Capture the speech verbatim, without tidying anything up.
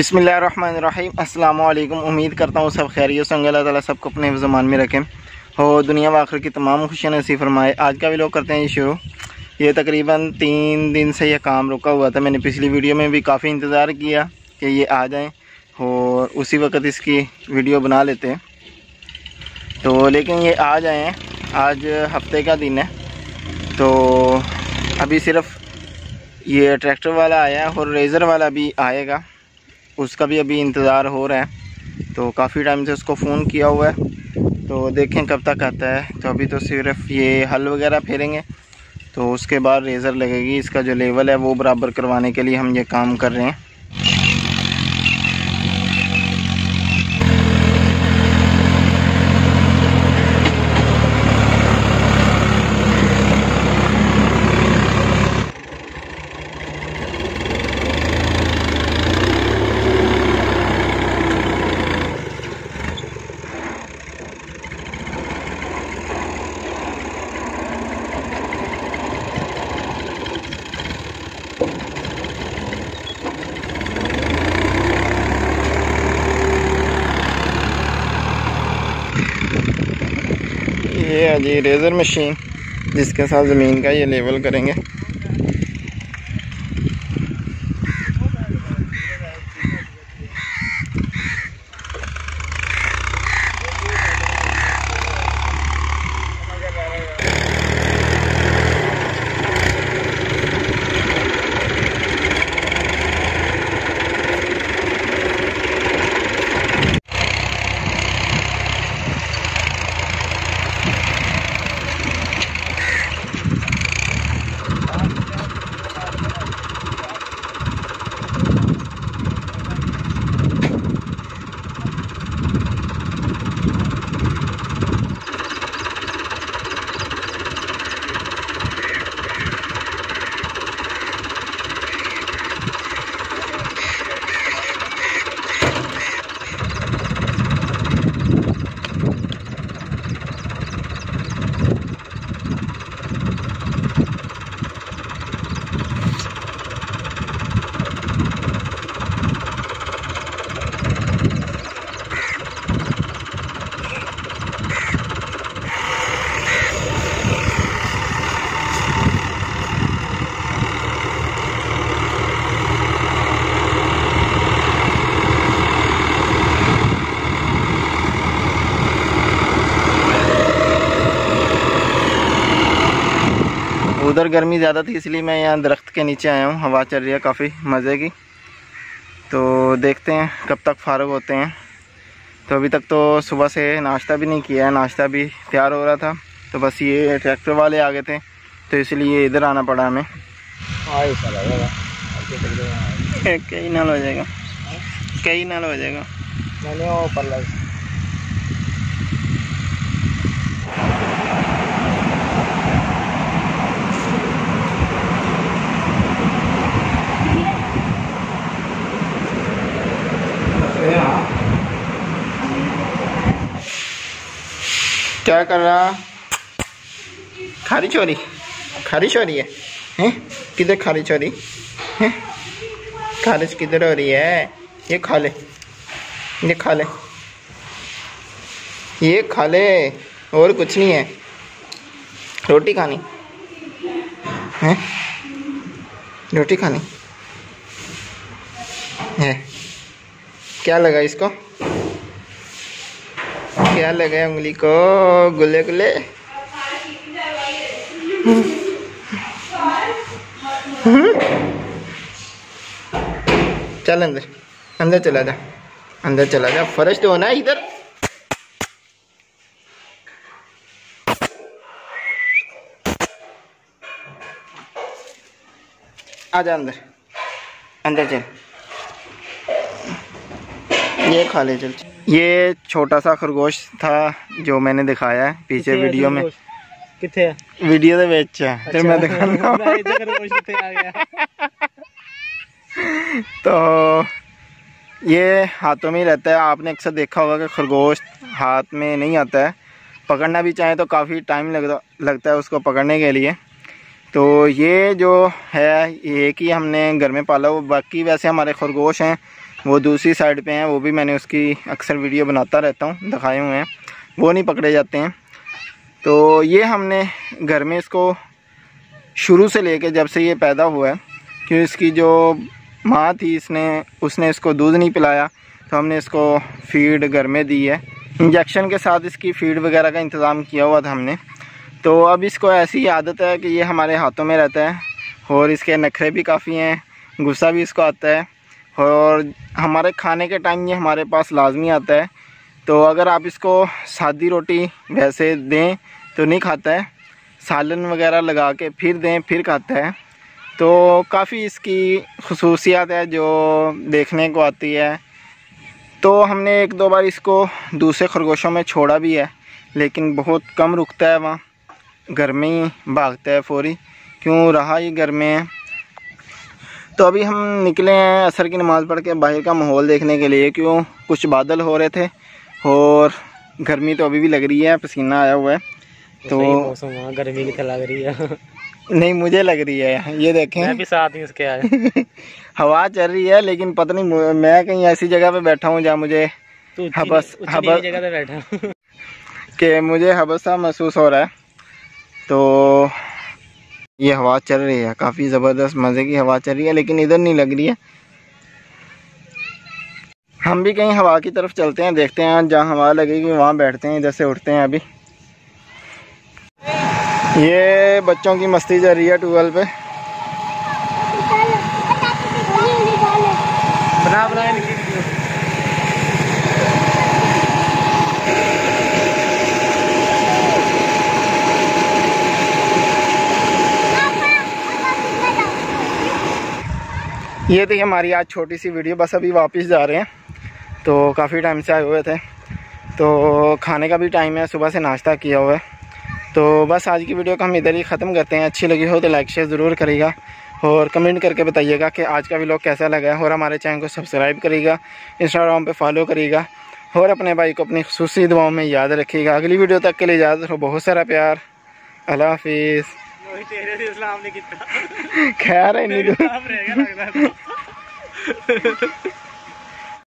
बिस्मिल्लाहिर्रहमानिर्रहीम। अस्सलाम वालेकुम। उम्मीद करता हूँ सब खैरियत से होंगे। अल्लाह ताला सबको अपने ज़मान में रखें और दुनिया व आखिर की तमाम खुशियाँ नसीब फरमाए। आज का व्लॉग करते हैं ये शुरू। ये तकरीबन तीन दिन से यह काम रुका हुआ था। मैंने पिछली वीडियो में भी काफ़ी इंतज़ार किया कि ये आ जाए और उसी वक्त इसकी वीडियो बना लेते हैं, तो लेकिन ये आ जाए। आज हफ्ते का दिन है, तो अभी सिर्फ ये ट्रैक्टर वाला आया है और रेज़र वाला भी आएगा, उसका भी अभी इंतज़ार हो रहा है। तो काफ़ी टाइम से उसको फ़ोन किया हुआ है, तो देखें कब तक आता है। तो अभी तो सिर्फ ये हल वगैरह फेरेंगे, तो उसके बाद रेज़र लगेगी। इसका जो लेवल है वो बराबर करवाने के लिए हम ये काम कर रहे हैं। ये है जी रेज़र मशीन, जिसके साथ ज़मीन का ये लेवल करेंगे। उधर गर्मी ज़्यादा थी, इसलिए मैं यहाँ दरख्त के नीचे आया हूँ। हवा चल रही है काफ़ी मज़े की, तो देखते हैं कब तक फारग होते हैं। तो अभी तक तो सुबह से नाश्ता भी नहीं किया है, नाश्ता भी तैयार हो रहा था, तो बस ये ट्रैक्टर वाले आ गए थे, तो इसलिए इधर आना पड़ा हमें। कई नाल हो जाएगा, कई नाल हो जाएगा। क्या कर रहा? खारी चोरी, खारी चोरी है, हैं? किधर खारी चोरी है? खारिश किधर हो रही है? ये खा ले, ये खा ले, ये खा ले, और कुछ नहीं है। रोटी खानी है, रोटी खानी है। क्या लगा इसको? क्या लगा उंगली को? गुले गुले। चल अंदर, अंदर चला जा, अंदर चला जा। फर्श तो होना है इधर। आजा अंदर, अंदर चल। ये खा ले चल। ये छोटा सा खरगोश था जो मैंने दिखाया है पीछे वीडियो में। किथे है वीडियो दे विच? अच्छा, मैं दिखाऊंगा। खरगोश किथे आ गया? तो ये हाथों में रहता है। आपने अक्सर देखा होगा कि खरगोश हाथ में नहीं आता है, पकड़ना भी चाहे तो काफ़ी टाइम लगता लगता है उसको पकड़ने के लिए। तो ये जो है, ये कि हमने घर में पाला हुआ। बाकी वैसे हमारे खरगोश हैं वो दूसरी साइड पे हैं, वो भी मैंने उसकी अक्सर वीडियो बनाता रहता हूँ, दिखाए हुए हैं, वो नहीं पकड़े जाते हैं। तो ये हमने घर में इसको शुरू से लेके जब से ये पैदा हुआ है, क्योंकि इसकी जो माँ थी इसने उसने इसको दूध नहीं पिलाया, तो हमने इसको फीड घर में दी है, इंजेक्शन के साथ इसकी फीड वगैरह का इंतज़ाम किया हुआ था हमने। तो अब इसको ऐसी आदत है कि ये हमारे हाथों में रहता है, और इसके नखरे भी काफ़ी हैं, गुस्सा भी इसको आता है, और हमारे खाने के टाइम ये हमारे पास लाजमी आता है। तो अगर आप इसको सादी रोटी वैसे दें तो नहीं खाता है, सालन वगैरह लगा के फिर दें फिर खाता है। तो काफ़ी इसकी खसूसियात है जो देखने को आती है। तो हमने एक दो बार इसको दूसरे खरगोशों में छोड़ा भी है, लेकिन बहुत कम रुकता है वहाँ, घर में ही भागता है फौरी, क्यों रहा ही घर में है। तो अभी हम निकले हैं असर की नमाज़ पढ़ के बाहर का माहौल देखने के लिए, क्यों कुछ बादल हो रहे थे और गर्मी तो अभी भी लग रही है, पसीना आया हुआ है। तो मौसम गर्मी की लग रही है, नहीं मुझे लग रही है, ये देखें मैं भी साथ ही उसके आया हवा चल रही है, लेकिन पता नहीं मैं कहीं ऐसी जगह पे बैठा हूँ जहाँ मुझे हबस हबस जगह पे बैठा कि मुझे हबसा महसूस हो रहा है। तो ये हवा चल रही है, काफ़ी ज़बरदस्त मज़े की हवा चल रही है, लेकिन इधर नहीं लग रही है। हम भी कहीं हवा की तरफ चलते हैं, देखते हैं जहाँ हवा लगेगी वहाँ बैठते हैं, इधर से उठते हैं। अभी ये बच्चों की मस्ती चल रही है ट्यूबवेल पे, बना बना इनकी वीडियो। ये थी हमारी आज छोटी सी वीडियो, बस अभी वापस जा रहे हैं। तो काफ़ी टाइम से आए हुए थे, तो खाने का भी टाइम है, सुबह से नाश्ता किया हुआ है। तो बस आज की वीडियो को हम इधर ही ख़त्म करते हैं। अच्छी लगी हो तो लाइक शेयर ज़रूर करिएगा, और कमेंट करके बताइएगा कि आज का व्लॉग कैसा लगा है, और हमारे चैनल को सब्सक्राइब करिएगा, इंस्टाग्राम पर फॉलो करिएगा, और अपने भाई को अपनी खुसूसी दुआओं में याद रखिएगा। अगली वीडियो तक के लिए इजाज़त हो, बहुत सारा प्यार, अल्लाह हाफिज़। खैर है नहीं